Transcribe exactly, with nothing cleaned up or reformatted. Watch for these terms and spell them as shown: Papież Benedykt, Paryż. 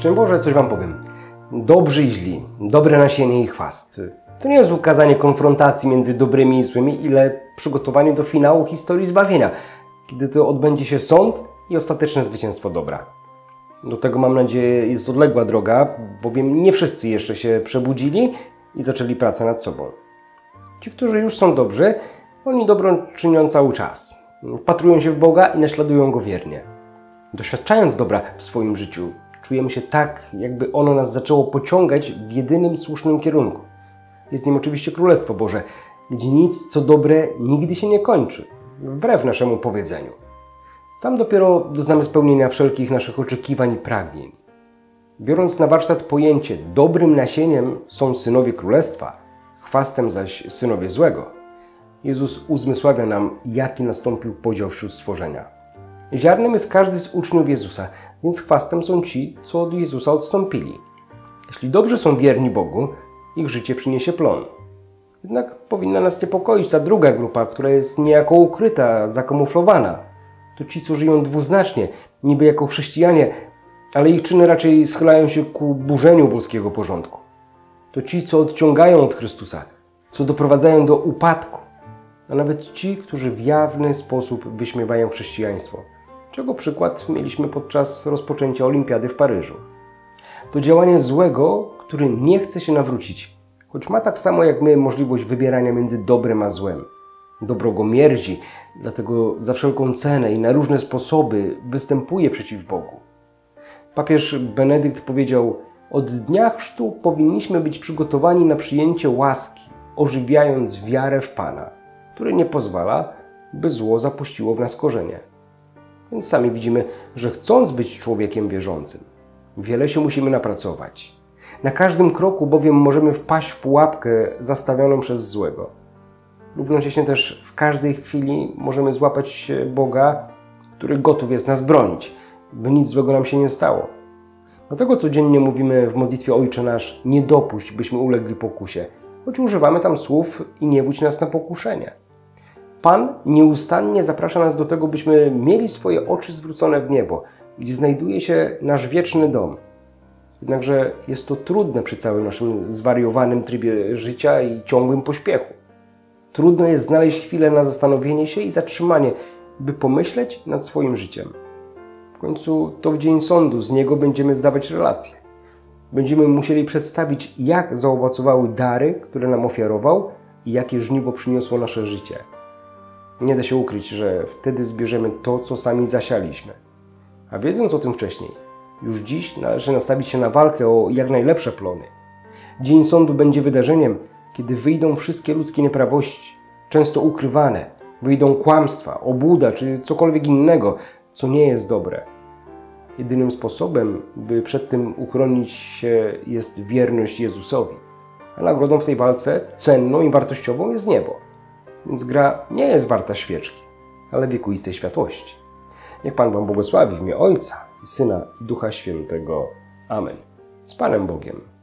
Szczęść Boże, coś Wam powiem. Dobrzy i źli, dobre nasienie i chwast. To nie jest ukazanie konfrontacji między dobrymi i złymi, ile przygotowanie do finału historii zbawienia, kiedy to odbędzie się sąd i ostateczne zwycięstwo dobra. Do tego, mam nadzieję, jest odległa droga, bowiem nie wszyscy jeszcze się przebudzili i zaczęli pracę nad sobą. Ci, którzy już są dobrzy, oni dobro czynią cały czas. Wpatrują się w Boga i naśladują Go wiernie. Doświadczając dobra w swoim życiu, czujemy się tak, jakby ono nas zaczęło pociągać w jedynym słusznym kierunku. Jest nim oczywiście Królestwo Boże, gdzie nic, co dobre, nigdy się nie kończy, wbrew naszemu powiedzeniu. Tam dopiero doznamy spełnienia wszelkich naszych oczekiwań i pragnień. Biorąc na warsztat pojęcie dobrym nasieniem są synowie Królestwa, chwastem zaś synowie złego, Jezus uzmysławia nam, jaki nastąpił podział wśród stworzenia. Ziarnem jest każdy z uczniów Jezusa, więc chwastem są ci, co od Jezusa odstąpili. Jeśli dobrze są wierni Bogu, ich życie przyniesie plon. Jednak powinna nas niepokoić ta druga grupa, która jest niejako ukryta, zakamuflowana. To ci, co żyją dwuznacznie, niby jako chrześcijanie, ale ich czyny raczej schylają się ku burzeniu boskiego porządku. To ci, co odciągają od Chrystusa, co doprowadzają do upadku, a nawet ci, którzy w jawny sposób wyśmiewają chrześcijaństwo, czego przykład mieliśmy podczas rozpoczęcia Olimpiady w Paryżu. To działanie złego, który nie chce się nawrócić, choć ma tak samo jak my możliwość wybierania między dobrem a złem. Dobro go mierdzi, dlatego za wszelką cenę i na różne sposoby występuje przeciw Bogu. Papież Benedykt powiedział: od dnia chrztu powinniśmy być przygotowani na przyjęcie łaski, ożywiając wiarę w Pana, który nie pozwala, by zło zapuściło w nas korzenie. Więc sami widzimy, że chcąc być człowiekiem wierzącym, wiele się musimy napracować. Na każdym kroku bowiem możemy wpaść w pułapkę zastawioną przez złego. Równocześnie też w każdej chwili możemy złapać Boga, który gotów jest nas bronić, by nic złego nam się nie stało. Dlatego codziennie mówimy w modlitwie Ojcze Nasz: nie dopuść, byśmy ulegli pokusie, choć używamy tam słów: i nie wódź nas na pokuszenie. Pan nieustannie zaprasza nas do tego, byśmy mieli swoje oczy zwrócone w niebo, gdzie znajduje się nasz wieczny dom. Jednakże jest to trudne przy całym naszym zwariowanym trybie życia i ciągłym pośpiechu. Trudno jest znaleźć chwilę na zastanowienie się i zatrzymanie, by pomyśleć nad swoim życiem. W końcu to w dzień sądu z niego będziemy zdawać relacje. Będziemy musieli przedstawić, jak zaowocowały dary, które nam ofiarował i jakie żniwo przyniosło nasze życie. Nie da się ukryć, że wtedy zbierzemy to, co sami zasialiśmy. A wiedząc o tym wcześniej, już dziś należy nastawić się na walkę o jak najlepsze plony. Dzień sądu będzie wydarzeniem, kiedy wyjdą wszystkie ludzkie nieprawości, często ukrywane, wyjdą kłamstwa, obłuda czy cokolwiek innego, co nie jest dobre. Jedynym sposobem, by przed tym uchronić się, jest wierność Jezusowi, a nagrodą w tej walce, cenną i wartościową, jest niebo. Więc gra nie jest warta świeczki, ale wiekuistej światłości. Niech Pan Wam błogosławi w imię Ojca i Syna, i Ducha Świętego. Amen. Z Panem Bogiem.